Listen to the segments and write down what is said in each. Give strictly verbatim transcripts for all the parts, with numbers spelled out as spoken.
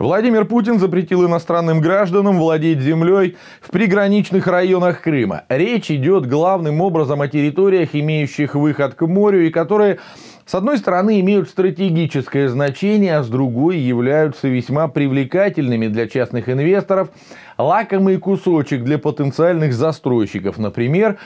Владимир Путин запретил иностранным гражданам владеть землей в приграничных районах Крыма. Речь идет главным образом о территориях, имеющих выход к морю и которые, с одной стороны, имеют стратегическое значение, а с другой являются весьма привлекательными для частных инвесторов, лакомый кусочек для потенциальных застройщиков, например.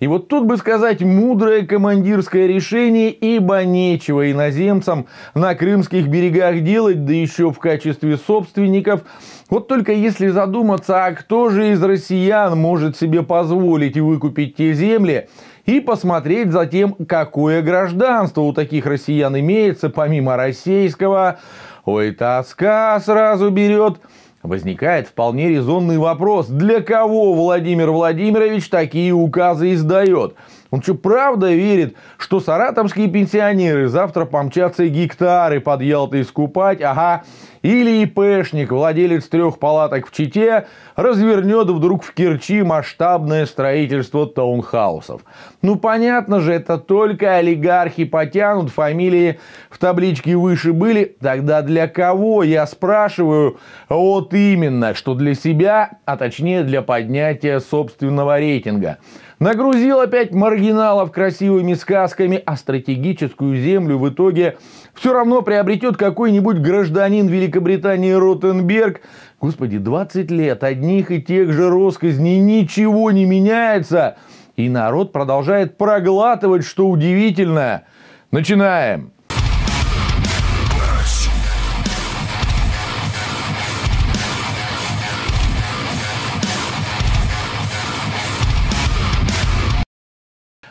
И вот тут бы сказать мудрое командирское решение, ибо нечего иноземцам на крымских берегах делать, да еще в качестве собственников. Вот только если задуматься, а кто же из россиян может себе позволить выкупить те земли, и посмотреть затем, какое гражданство у таких россиян имеется, помимо российского. Ой, тоска сразу берет. Возникает вполне резонный вопрос, для кого Владимир Владимирович такие указы издает? Он что, правда верит, что саратовские пенсионеры завтра помчатся гектары под Ялтой скупать? Ага, или ИПшник, владелец трех палаток в Чите, развернет вдруг в Керчи масштабное строительство таунхаусов. Ну понятно же, это только олигархи потянут, фамилии в табличке выше были. Тогда для кого, я спрашиваю? Вот именно, что для себя, а точнее для поднятия собственного рейтинга. Нагрузил опять маргиналов красивыми сказками, а стратегическую землю в итоге все равно приобретет какой-нибудь гражданин Великобритании Ротенберг. Господи, двадцать лет одних и тех же россказней, ничего не меняется. И народ продолжает проглатывать, что удивительно. Начинаем.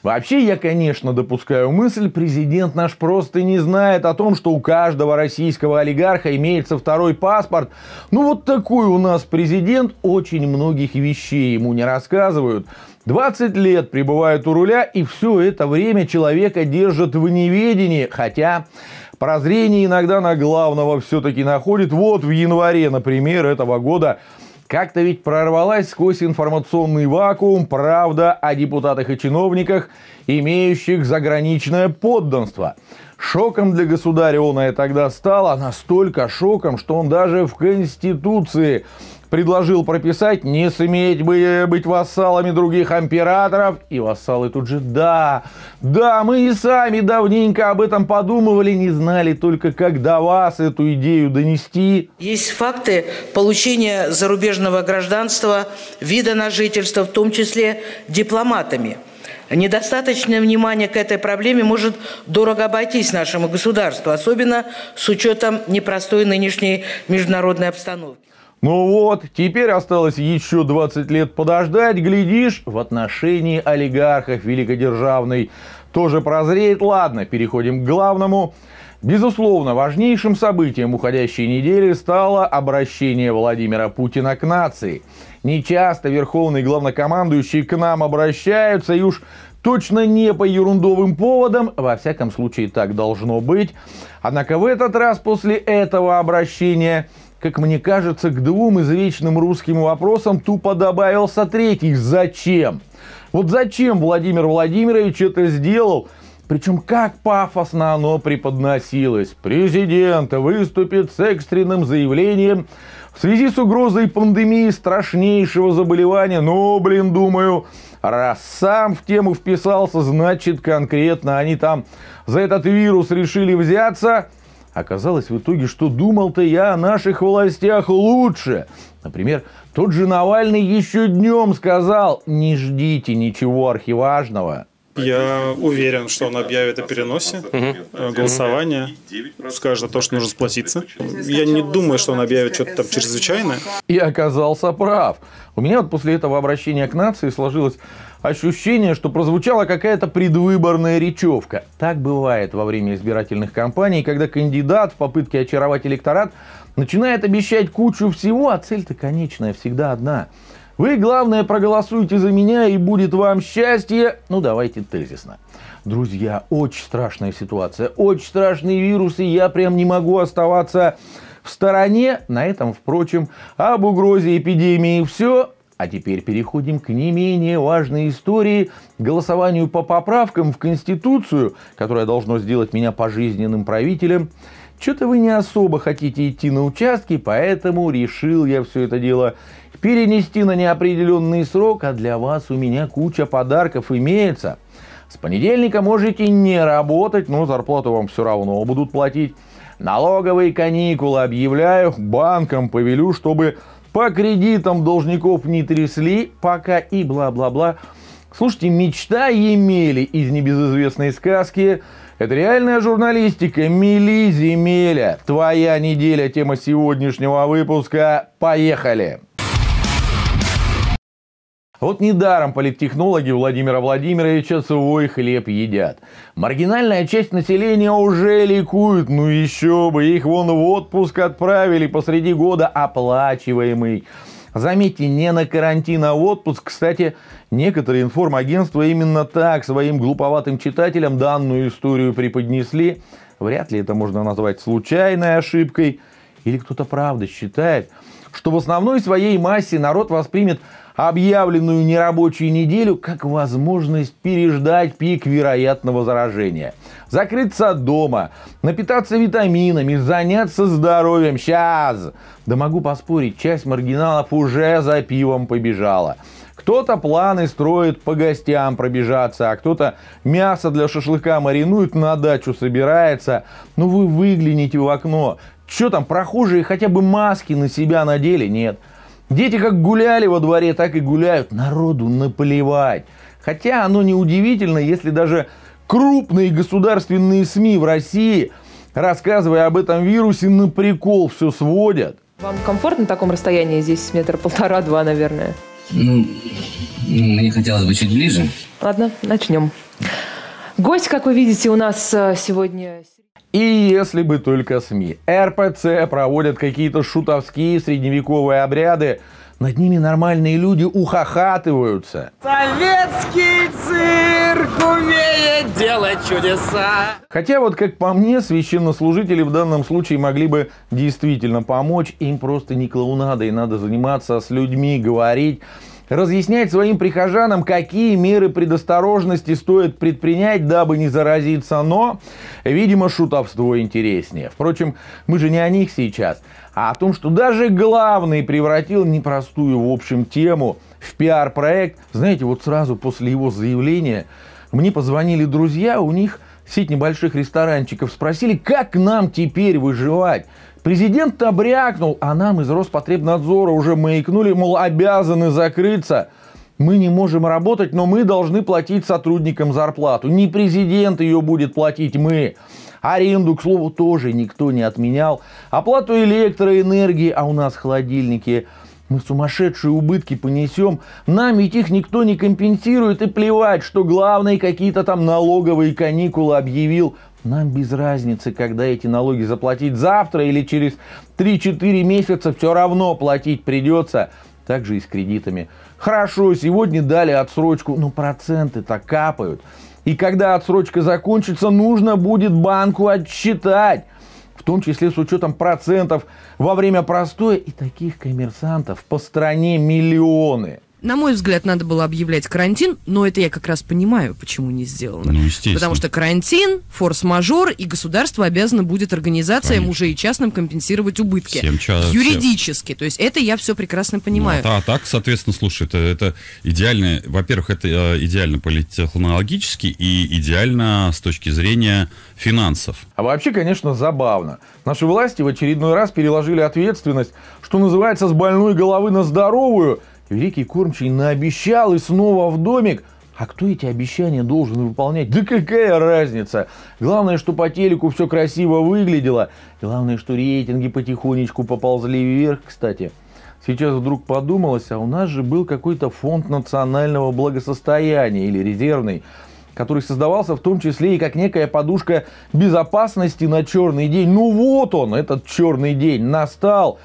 Вообще, я, конечно, допускаю мысль, президент наш просто не знает о том, что у каждого российского олигарха имеется второй паспорт. Ну вот такой у нас президент, очень многих вещей ему не рассказывают. двадцать лет пребывает у руля, и все это время человека держат в неведении, хотя... прозрение иногда на главного все-таки находит. Вот в январе, например, этого года... как-то ведь прорвалась сквозь информационный вакуум правда о депутатах и чиновниках, имеющих заграничное подданство. Шоком для государя она и тогда стала, настолько шоком, что он даже в Конституции предложил прописать «не сметь быть вассалами других императоров». И вассалы тут же «да, да, мы и сами давненько об этом подумывали, не знали только, как до вас эту идею донести». Есть факты получения зарубежного гражданства, вида на жительство, в том числе дипломатами. Недостаточное внимание к этой проблеме может дорого обойтись нашему государству, особенно с учетом непростой нынешней международной обстановки. Ну вот, теперь осталось еще двадцать лет подождать, глядишь, в отношении олигархов великодержавной тоже прозреет. Ладно, переходим к главному. Безусловно, важнейшим событием уходящей недели стало обращение Владимира Путина к нации. Нечасто верховный главнокомандующий к нам обращаются, и уж точно не по ерундовым поводам, во всяком случае так должно быть. Однако в этот раз после этого обращения... как мне кажется, к двум извечным русским вопросам тупо добавился третий. Зачем? Вот зачем Владимир Владимирович это сделал? Причем как пафосно оно преподносилось. Президент выступит с экстренным заявлением в связи с угрозой пандемии страшнейшего заболевания. Ну, блин, думаю, раз сам в тему вписался, значит конкретно они там за этот вирус решили взяться. Оказалось в итоге, что думал-то я о наших властях лучше. Например, тот же Навальный еще днем сказал: «Не ждите ничего архиважного». Я уверен, что он объявит о переносе угу. голосования, скажет о том, что нужно сплотиться. Я не думаю, что он объявит что-то там чрезвычайное. И оказался прав. У меня вот после этого обращения к нации сложилось ощущение, что прозвучала какая-то предвыборная речевка. Так бывает во время избирательных кампаний, когда кандидат в попытке очаровать электорат начинает обещать кучу всего, а цель-то конечная всегда одна. Вы, главное, проголосуйте за меня, и будет вам счастье. Ну, давайте тезисно. Друзья, очень страшная ситуация, очень страшные вирусы. Я прям не могу оставаться в стороне. На этом, впрочем, об угрозе эпидемии все. А теперь переходим к не менее важной истории, голосованию по поправкам в Конституцию, которое должно сделать меня пожизненным правителем. Что-то вы не особо хотите идти на участки, поэтому решил я все это дело перенести на неопределенный срок, а для вас у меня куча подарков имеется. С понедельника можете не работать, но зарплату вам все равно будут платить. Налоговые каникулы объявляю, банкам повелю, чтобы по кредитам должников не трясли, пока и бла-бла-бла. Слушайте, мечта Емели из небезызвестной сказки. Это реальная журналистика. Мели, Земеля. Твоя неделя. Тема сегодняшнего выпуска. Поехали! Вот недаром политтехнологи Владимира Владимировича свой хлеб едят. Маргинальная часть населения уже ликует, ну еще бы, их вон в отпуск отправили посреди года оплачиваемый. Заметьте, не на карантин, а в отпуск. Кстати, некоторые информагентства именно так своим глуповатым читателям данную историю преподнесли. Вряд ли это можно назвать случайной ошибкой. Или кто-то правда считает, что в основной своей массе народ воспримет объявленную нерабочую неделю как возможность переждать пик вероятного заражения. Закрыться дома, напитаться витаминами, заняться здоровьем. Сейчас! Да могу поспорить, часть маргиналов уже за пивом побежала. Кто-то планы строит по гостям пробежаться, а кто-то мясо для шашлыка маринует, на дачу собирается. Ну вы выгляните в окно. Че там, прохожие хотя бы маски на себя надели? Нет. Дети как гуляли во дворе, так и гуляют. Народу наплевать. Хотя оно неудивительно, если даже крупные государственные СМИ в России, рассказывая об этом вирусе, на прикол все сводят. Вам комфортно на таком расстоянии? Здесь метр полтора-два, наверное. Ну, мне хотелось бы чуть ближе. Ладно, начнем. Гость, как вы видите, у нас сегодня... И если бы только СМИ. РПЦ проводят какие-то шутовские средневековые обряды. Над ними нормальные люди ухахатываются. Советский цирк умеет делать чудеса. Хотя вот как по мне, священнослужители в данном случае могли бы действительно помочь. Им просто не клоунадой надо заниматься, с людьми говорить. Разъяснять своим прихожанам, какие меры предосторожности стоит предпринять, дабы не заразиться, но, видимо, шутовство интереснее. Впрочем, мы же не о них сейчас, а о том, что даже главный превратил непростую, в общем, тему в пиар-проект. Знаете, вот сразу после его заявления мне позвонили друзья, у них сеть небольших ресторанчиков, спросили, как нам теперь выживать. Президент обрякнул, а нам из Роспотребнадзора уже маякнули, мол, обязаны закрыться. Мы не можем работать, но мы должны платить сотрудникам зарплату. Не президент ее будет платить, мы. Аренду, к слову, тоже никто не отменял. Оплату электроэнергии, а у нас холодильники. Мы сумасшедшие убытки понесем. Нам ведь их никто не компенсирует. И плевать, что главный какие-то там налоговые каникулы объявил. Нам без разницы, когда эти налоги заплатить завтра или через три-четыре месяца, все равно платить придется. Так же и с кредитами. Хорошо, сегодня дали отсрочку, но проценты-то капают. И когда отсрочка закончится, нужно будет банку отсчитать. В том числе с учетом процентов во время простоя. И таких коммерсантов по стране миллионы. На мой взгляд, надо было объявлять карантин, но это я как раз понимаю, почему не сделано. Ну, естественно. Потому что карантин, форс-мажор, и государство обязано будет организациям, конечно, уже и частным компенсировать убытки. Всем, юридически. Всем. То есть это я все прекрасно понимаю. Ну, а, а так, соответственно, слушай, это, это идеально, во-первых, это идеально политтехнологически и идеально с точки зрения финансов. А вообще, конечно, забавно. Наши власти в очередной раз переложили ответственность, что называется, с больной головы на здоровую. Великий кормчий наобещал и снова в домик. А кто эти обещания должен выполнять? Да какая разница? Главное, что по телеку все красиво выглядело. Главное, что рейтинги потихонечку поползли вверх. Кстати, сейчас вдруг подумалось, а у нас же был какой-то фонд национального благосостояния или резервный, который создавался в том числе и как некая подушка безопасности на черный день. Ну вот он, этот черный день, настал.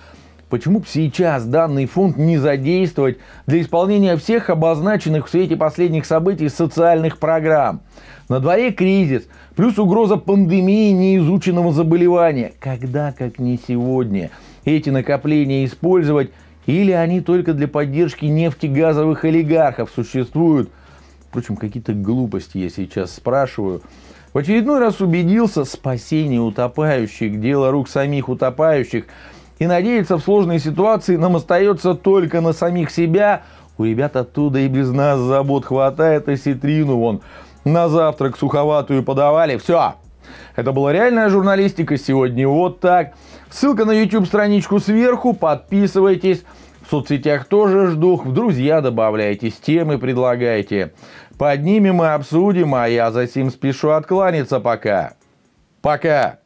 Почему бы сейчас данный фонд не задействовать для исполнения всех обозначенных в свете последних событий социальных программ? На дворе кризис, плюс угроза пандемии неизученного заболевания. Когда, как не сегодня, эти накопления использовать? Или они только для поддержки нефтегазовых олигархов существуют? Впрочем, какие-то глупости я сейчас спрашиваю. В очередной раз убедился, спасение утопающих – дело рук самих утопающих. И надеяться в сложной ситуации нам остается только на самих себя. У ребят оттуда и без нас забот хватает, осетрину вон на завтрак суховатую подавали. Все. Это была «Реальная журналистика». Сегодня вот так. Ссылка на YouTube-страничку сверху. Подписывайтесь. В соцсетях тоже жду. В друзья добавляйтесь. Темы предлагайте. Поднимем и обсудим. А я за сим спешу откланяться пока. Пока.